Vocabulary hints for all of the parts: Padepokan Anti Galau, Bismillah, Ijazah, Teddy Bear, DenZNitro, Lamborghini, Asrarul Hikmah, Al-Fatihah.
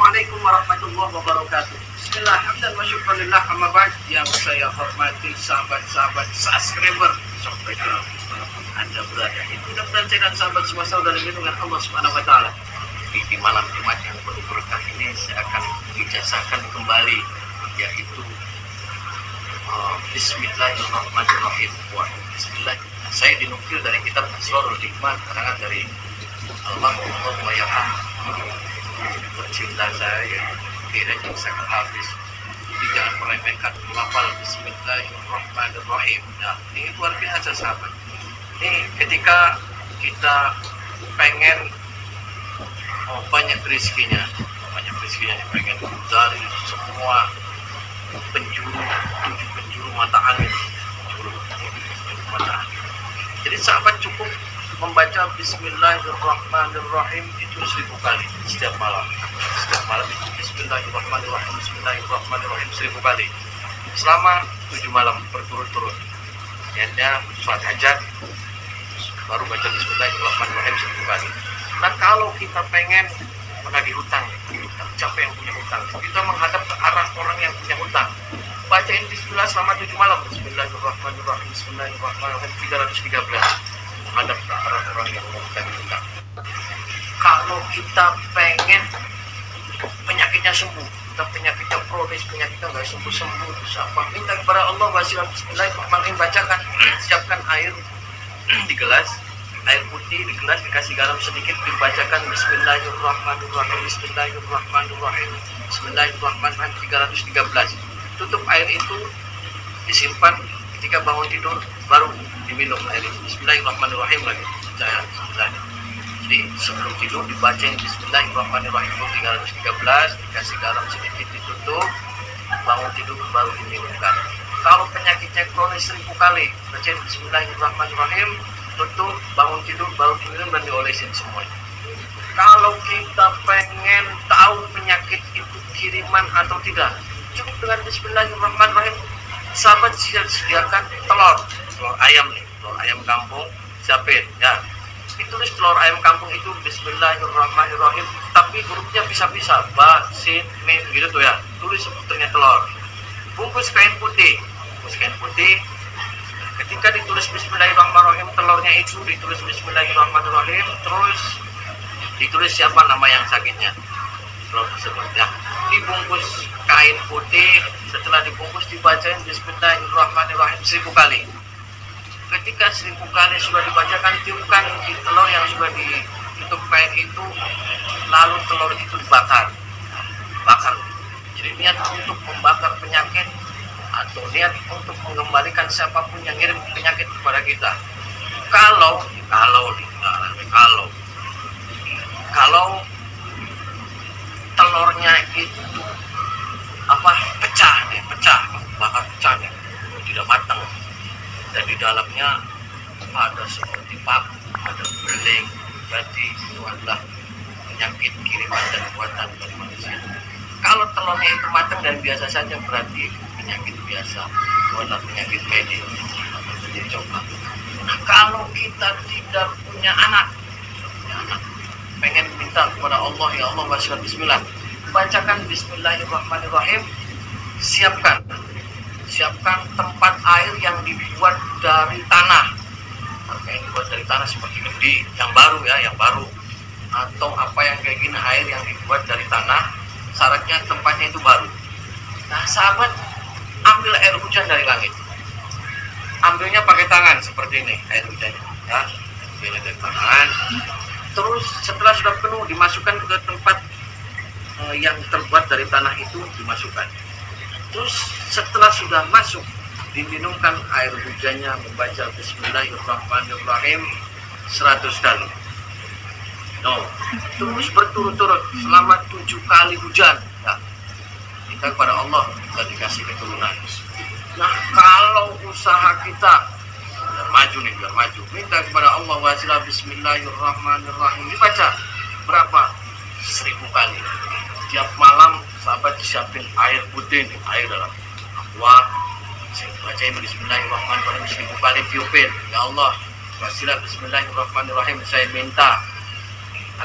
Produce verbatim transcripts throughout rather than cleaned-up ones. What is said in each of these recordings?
Assalamualaikum warahmatullahi wabarakatuh. Bismillah, hamdan wa syukurillah, amma ba'd. Yang saya hormati sahabat-sahabat subscriber sampai Anda berada. Mudah-mudahan saya dan sahabat semua saudara dilindungi Allah Subhanahu wa taala. Di, di malam Jumat yang penuh berkah ini saya akan ijazahkan kembali yaitu uh, Bismillahirrahmanirrahim. Wah, Bismillah. Saya dinukil dari kitab Asrarul Hikmah karangan dari Al-Fatihah yang tercinta saya, kiranya sangat habis. Jadi jangan meremehkan melafal Bismillahirrahmanirrahim. Nah, ini luar biasa sahabat. Ini ketika kita pengen oh, banyak rezekinya, banyak rezekinya pengen dari semua penjuru, tujuh penjuru mata angin, penjuru, penjuru mata angin. Jadi sahabat cukup membaca Bismillahirrahmanirrahim itu seribu kali setiap malam. Setiap malam itu Bismillahirrahmanirrahim, Bismillahirrahmanirrahim seribu kali selama tujuh malam berturut-turut. Akhirnya sholat hajat baru baca Bismillahirrahmanirrahim seribu kali. Dan kalau kita pengen menagih hutang, siapa yang punya hutang? Kita menghadap ke arah orang yang punya hutang. Bacain Bismillah selama tujuh malam. Bismillahirrahmanirrahim, Bismillahirrahmanirrahim tiga ratus tiga belas. Menghadap ke arah orang yang membutuhkan kita. Kalau kita pengen penyakitnya sembuh, kita penyakitnya kronis, penyakitnya nggak sembuh sembuh, siapa minta kepada Allah wasilah Bismillahirrahmanirrahim, bacakan, siapkan air di gelas, air putih di gelas dikasih garam sedikit, dibacakan Bismillahirrahmanirrahim, Bismillahirrahmanirrahim, Bismillahirrahmanirrahim tiga ratus tiga belas. Tutup air itu, disimpan ketika bangun tidur baru diminum air itu. Bismillahirrahmanirrahim lagi. Saya sebenarnya. Jadi sebelum tidur dibacain Bismillahirrahmanirrahim tiga ratus tiga belas, dikasih garam sedikit, ditutup, bangun tidur baru diminumkan. Kalau penyakitnya kronis seribu kali, bacain Bismillahirrahmanirrahim, tutup, bangun tidur baru diminum dan diolesin semuanya. Kalau kita pengen tahu penyakit itu kiriman atau tidak, cukup dengan Bismillahirrahmanirrahim. Sahabat sediakan telur, telur ayam nih, telur ayam kampung, siapin ya. Ditulis telur ayam kampung itu Bismillahirrahmanirrahim, tapi hurufnya bisa-bisa, ba, sin, mim gitu tuh ya. Tulis seputarnya telur. Bungkus kain putih, bungkus kain putih. Ketika ditulis Bismillahirrahmanirrahim, telurnya itu ditulis Bismillahirrahmanirrahim, terus ditulis siapa nama yang sakitnya. Telur tersebut ya. Dibungkus kain putih. Setelah dibungkus dibacain Bismillahirrahmanirrahim seribu kali. Ketika seribu kali sudah dibacakan, tiupkan di telur yang sudah ditutup kain itu, lalu telur itu dibakar. Bakar. Jadi niat untuk membakar penyakit atau niat untuk mengembalikan siapapun yang ngirim penyakit kepada kita. Kalau kalau kalau kalau telurnya itu apa pecah nih, pecah bakar pecahnya tidak matang dan di dalamnya ada seperti paku, ada beling, berarti itu adalah penyakit kiriman dan buatan dari manusia. Kalau telurnya itu matang dan biasa saja berarti penyakit biasa, itu adalah penyakit medis jadi coba. Nah, kalau kita tidak punya anak, punya anak pengen minta kepada Allah, ya Allah wasilah Bismillah, bacakan Bismillahirrahmanirrahim, siapkan siapkan tempat air yang dibuat dari tanah, yang dibuat dari tanah seperti di yang baru ya, yang baru atau apa yang kayak gini, air yang dibuat dari tanah, syaratnya tempatnya itu baru. Nah sahabat, ambil air hujan dari langit, ambilnya pakai tangan seperti ini air hujannya ya, ambilnya dari tangan, terus setelah sudah penuh dimasukkan ke tempat yang terbuat dari tanah itu, dimasukkan. Terus setelah sudah masuk diminumkan air hujannya, membaca Bismillahirrahmanirrahim seratus kali. No, terus berturut-turut selama tujuh kali hujan. Nah, kita kepada Allah kita dikasih keturunan. Nah, kalau usaha kita biar maju nih, biar maju, minta kepada Allah wasilah Bismillahirrahmanirrahim, dibaca berapa? Seribu kali. Tiap malam sahabat siapin air putih, air dalam aqua, bacain Bismillahirrahmanirrahim seribu kali, tiupin, ya Allah wasilah Bismillahirrahmanirrahim, saya minta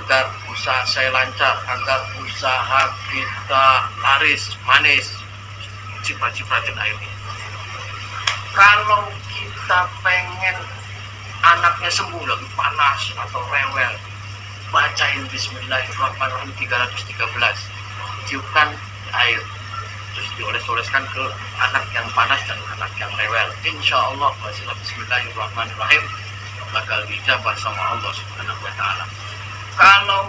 agar usaha saya lancar, agar usaha kita laris manis. Cipat-cipatin airnya. Kalau kita pengen anaknya sembuh, lagi panas atau rewel, bacain Bismillahirrahmanirrahim tiga ratus tiga belas, tiupkan air, terus dioles-oleskan ke anak yang panas dan anak yang rewel. Insya Allah wasilah Bismillahirrahmanirrahim bakal dijabah sama Allah Subhanahu wa Ta'ala. Kalau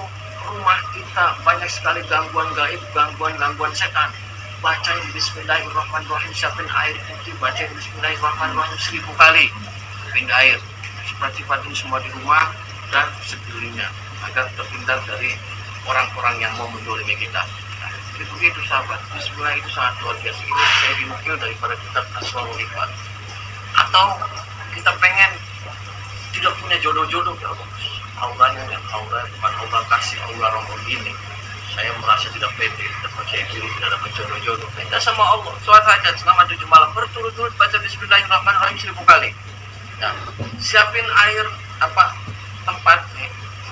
rumah kita banyak sekali gangguan gaib, gangguan-gangguan setan, bacain Bismillahirrahmanirrahim, siapin air putih, bacain Bismillahirrahmanirrahim seribu kali, pindah air, sifat-sifatin semua di rumah dan sekelilingnya, agar terhindar dari orang-orang yang mau mendolimi kita. Begitu sahabat, Bismillah itu sangat luar biasa. Ini saya dinukil daripada kitab Asrarul Hikmah. Atau kita pengen tidak punya jodoh-jodoh, ya Allah, auranya yang aura bukan aura kasih, aura rombong ini. Saya merasa tidak pede, tidak percaya diri, tidak dapat jodoh-jodoh. Minta sama Allah, sholat hajat selama tujuh malam berturut-turut, baca Bismillahirrahmanirrahim seribu kali. Nah, siapin air apa tempat nih,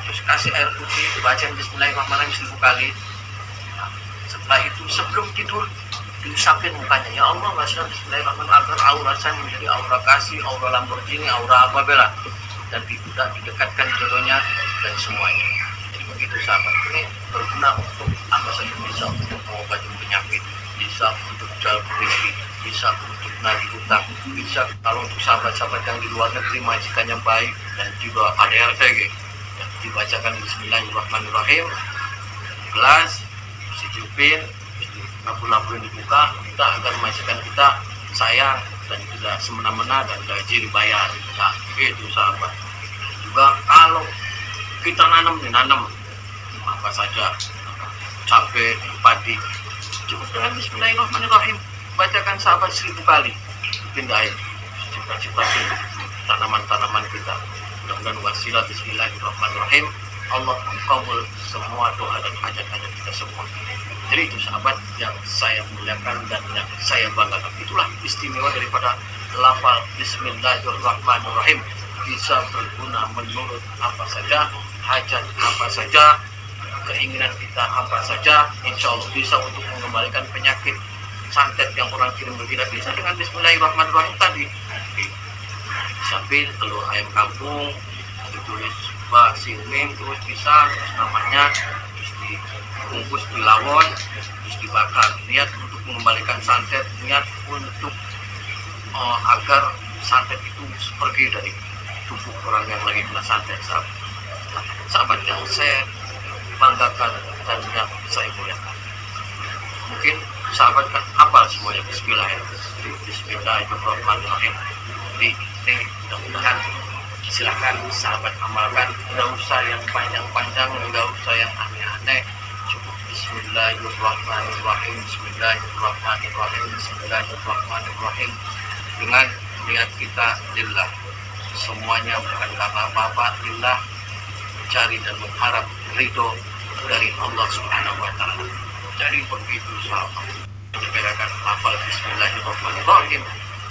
terus kasih air putih, baca Bismillahirrahmanirrahim seribu kali. Nah, setelah itu sebelum tidur diusapin mukanya, ya Allah masya Allah Bismillahirrahmanirrahim, agar aura saya menjadi aura kasih, aura Lamborghini, aura apa bela, dan tidak didekatkan jodohnya dan semuanya. Jadi begitu sahabat, ini berguna untuk apa saja, bisa untuk mengobati penyakit, bisa untuk jual beli, bisa untuk nagih hutang, bisa kalau untuk sahabat-sahabat yang di luar negeri majikannya baik dan juga A D R T G. Ya, dibacakan Bismillahirrahmanirrahim gelas, sejupin labu-labu yang dibuka, kita agar majikan kita sayang dan tidak semena-mena dan gaji dibayar. Nah, gitu sahabat. Dan juga kalau kita nanam nih, nanam apa saja, cabai, padi, cukup dengan Bismillahirrahmanirrahim, bacakan sahabat seribu kali, pindah air, cipta-ciptain tanaman-tanaman kita. Mudah-mudahan wasilah Bismillahirrahmanirrahim Allah mengkabul semua doa dan hajat-hajat kita semua. Jadi itu sahabat yang saya muliakan dan yang saya banggakan. Itulah istimewa daripada lafal Bismillahirrahmanirrahim, bisa berguna menurut apa saja, hajat apa saja, keinginan kita apa saja. Insya Allah bisa untuk mengembalikan penyakit santet yang orang kirim ke kita, bisa dengan Bismillahirrahmanirrahim tadi. Sambil telur ayam kampung ditulis basi mim, terus pisang, terus namanya, terus dibungkus di lawon, terus dibakar. Niat untuk mengembalikan santet, niat untuk uh, agar santet itu pergi dari tubuh orang yang lagi kena santet. Sahabat yang saya banggakan dan yang saya muliakan, mungkin sahabat kan hafal semuanya Bismillah ya, Bismillahirrahmanirrahim. Jadi ini mudah-mudahan, silahkan sahabat amalkan, tidak usah yang panjang-panjang, tidak usah yang aneh-aneh, cukup Bismillahirrahmanirrahim, Bismillahirrahmanirrahim, Bismillahirrahmanirrahim, dengan niat kita lillah, semuanya bukan karena apa-apa, lillah, mencari dan mengharap ridho dari Allah Subhanahu wa Ta'ala. Jadi begitu sahabat, membedakan lafal Bismillahirrahmanirrahim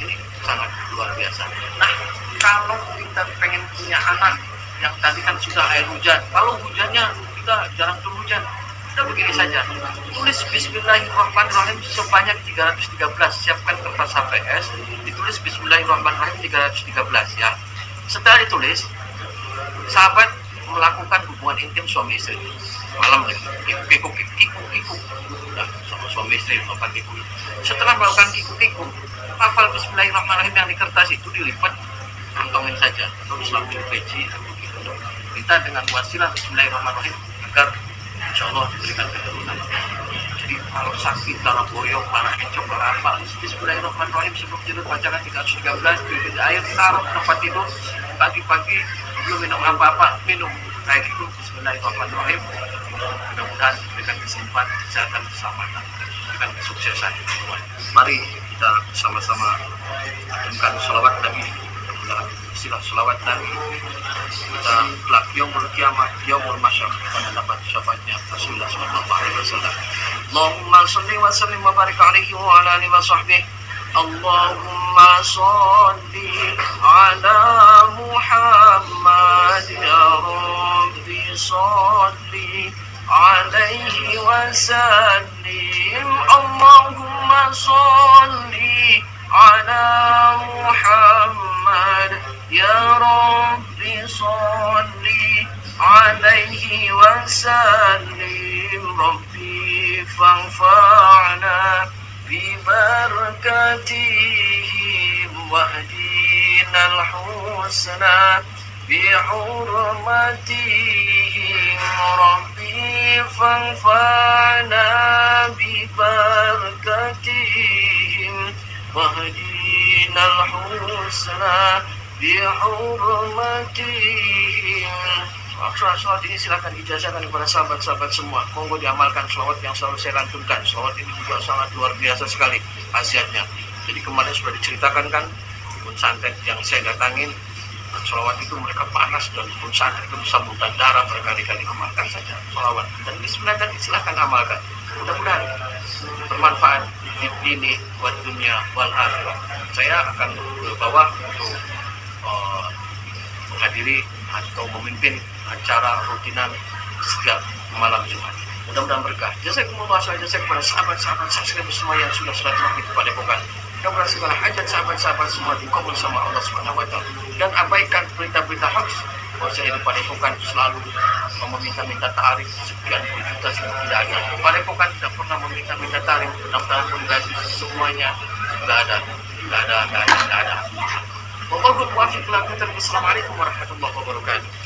ini sangat luar biasa. Nah, kalau kita pengen punya anak, yang tadi kan sudah air hujan, kalau hujannya kita jarang turun hujan, kita begini saja, tulis Bismillahirrahmanirrahim sebanyak tiga ratus tiga belas, siapkan kertas H P S, ditulis Bismillahirrahmanirrahim tiga ratus tiga belas ya. Setelah ditulis, sahabat melakukan hubungan intim suami istri malam lagi, kikuk kikuk kikuk nah, sama suami istri melakukan kikuk. Setelah melakukan kikuk kikuk, hafal Bismillahirrahmanirrahim yang di kertas itu dilipat, kantongin saja, terus langsung peci atau gitu. Kita dengan wasilah Bismillahirrahmanirrahim agar insya Allah diberikan keturunan. Jadi kalau sakit, kalau boyong, parah, coba hafal Bismillahirrahmanirrahim sebelum tidur, bacakan tiga ratus tiga belas, dibikin air, taruh tempat tidur, pagi-pagi belum minum apa-apa, minum kayak gitu Bismillahirrahmanirrahim. Mudah-mudahan diberikan kesempat, kesehatan, keselamatan, diberikan kesuksesan. Mari kita sama-sama aturkan sholawat Nabi, istilah sholawat Nabi kita belak yaumul qiyamah, yaumul mahsyar, pada dapat syafaatnya Rasulullah sallallahu alaihi wasallam. Allahumma shalli wa sallim wa barik alaihi wa ala alihi wa sahbihi. Allahumma shalli ala Muhammad ya Rabbi. صلي عليه وسلم اللهم صلي على محمد يا رب صلي عليه وسلم ربي فانفعنا ببركته واهدنا الحسنى بحرمتهم ربي فانفعنا ببركتهم واهدنا الحسنى بحرمتهم. Sholat ini silakan ijazahkan kepada sahabat-sahabat semua. Monggo diamalkan sholawat yang selalu saya lantunkan. Sholawat ini juga sangat luar biasa sekali khasiatnya. Jadi kemarin sudah diceritakan kan, pun santet yang saya datangin, sholawat itu mereka panas dan pun santet itu bisa muntah darah berkali-kali. Amalkan saja sholawat dan bismillah dan silahkan amalkan. Mudah-mudahan bermanfaat di dunia buat dunia wal akhirah. Saya akan bawa untuk uh, menghadiri atau memimpin acara rutinan setiap malam Jumat. Mudah-mudahan berkah. Jazakumullah khairan kepada sahabat-sahabat saya semua yang sudah silaturahmi kepada Padepokan. Mudah-mudahan segala hajat sahabat-sahabat semua dikabul sama Allah Subhanahu wa taala dan abaikan berita-berita hoax. Saya di Padepokan selalu meminta-minta tarif sekian puluh juta sudah tidak ada. Padepokan tidak pernah meminta-minta tarif, pendaftaran pun gratis, semuanya tidak ada, tidak ada, tidak ada. Wallahu muwaffiq lil aqwamit. Assalamualaikum warahmatullahi wabarakatuh.